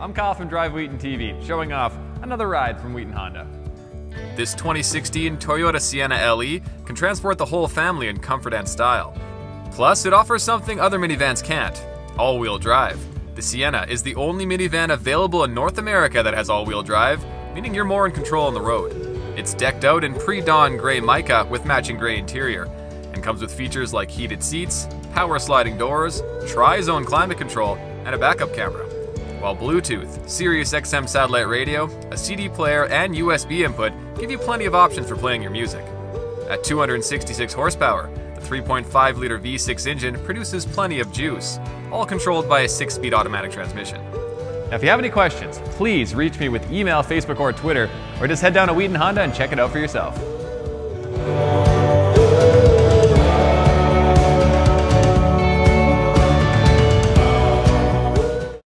I'm Kyle from Drive Wheaton TV, showing off another ride from Wheaton Honda. This 2016 Toyota Sienna LE can transport the whole family in comfort and style. Plus, it offers something other minivans can't: all-wheel drive. The Sienna is the only minivan available in North America that has all-wheel drive, meaning you're more in control on the road. It's decked out in Pre-Dawn Grey Mica with matching grey interior, and comes with features like heated seats, power sliding doors, tri-zone climate control, and a backup camera. While Bluetooth, Sirius XM satellite radio, a CD player, and USB input give you plenty of options for playing your music. At 266 horsepower, the 3.5-liter V6 engine produces plenty of juice, all controlled by a 6-speed automatic transmission. Now, if you have any questions, please reach me with email, Facebook, or Twitter, or just head down to Wheaton Honda and check it out for yourself.